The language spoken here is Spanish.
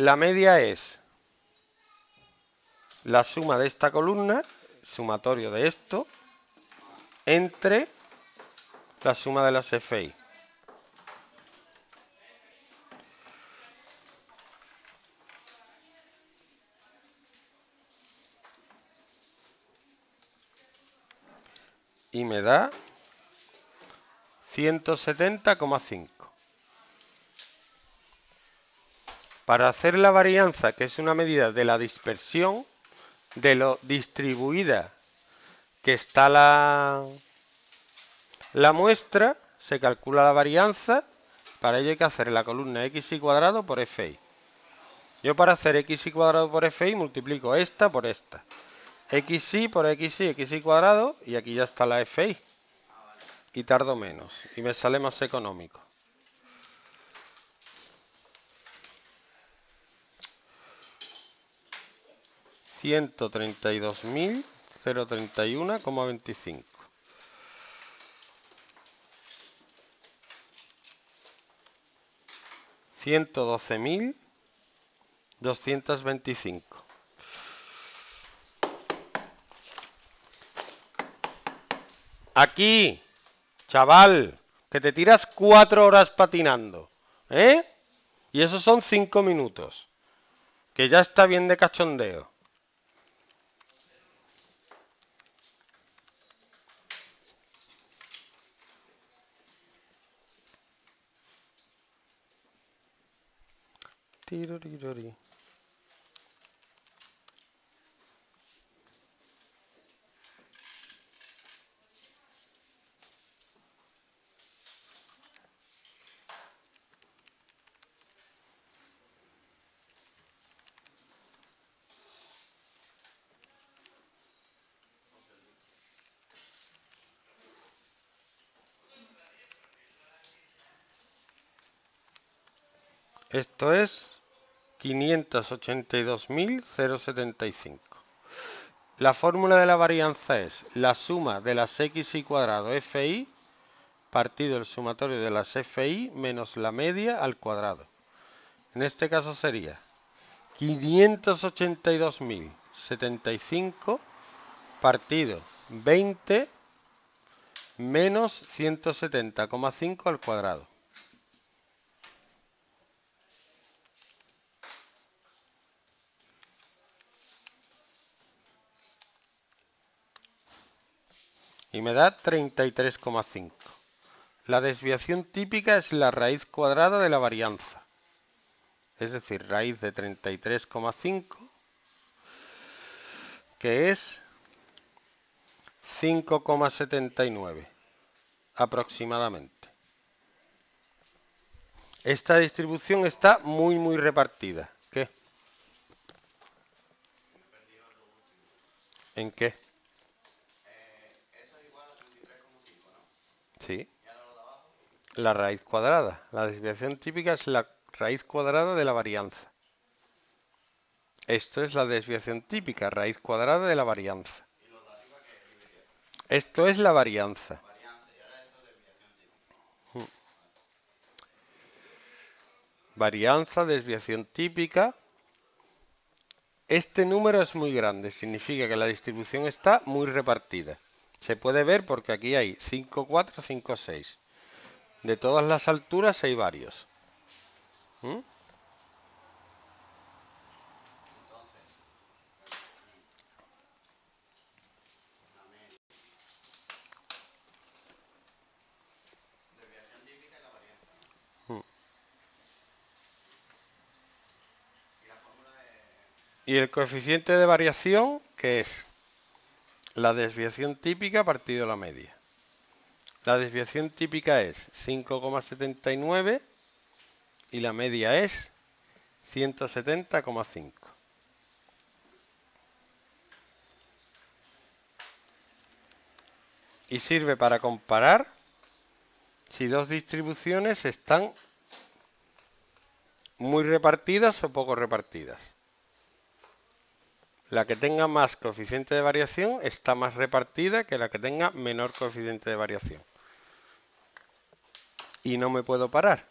La media es la suma de esta columna, sumatorio de esto, entre la suma de las FI. Y me da 170,5. Para hacer la varianza, que es una medida de la dispersión, de lo distribuida que está la muestra, se calcula la varianza. Para ello hay que hacer la columna xy cuadrado por fi. Yo para hacer xy cuadrado por fi multiplico esta por esta. XY por XY, XY cuadrado, y aquí ya está la FI. Y tardo menos, y me sale más económico. $132.031,25. $112.225. Aquí, chaval, que te tiras 4 horas patinando, ¿eh? Y esos son 5 minutos, que ya está bien de cachondeo. Tirorirori. Esto es 582.075. La fórmula de la varianza es la suma de las xy cuadrado fi partido el sumatorio de las fi menos la media al cuadrado. En este caso sería 582.075 partido 20 menos 170,5 al cuadrado. Y me da 33,5. La desviación típica es la raíz cuadrada de la varianza. Es decir, raíz de 33,5, que es 5,79 aproximadamente. Esta distribución está muy, muy repartida. ¿Qué? ¿En qué? Sí. La raíz cuadrada. La desviación típica es la raíz cuadrada de la varianza. Esto es la desviación típica, raíz cuadrada de la varianza. Esto es la varianza. Varianza, desviación típica. Este número es muy grande, significa que la distribución está muy repartida. Se puede ver porque aquí hay 5, 4, 5, 6. De todas las alturas hay varios. Y el coeficiente de variación, ¿qué es? La desviación típica partido la media. La desviación típica es 5,79 y la media es 170,5. Y sirve para comparar si dos distribuciones están muy repartidas o poco repartidas. La que tenga más coeficiente de variación está más repartida que la que tenga menor coeficiente de variación. Y no me puedo parar.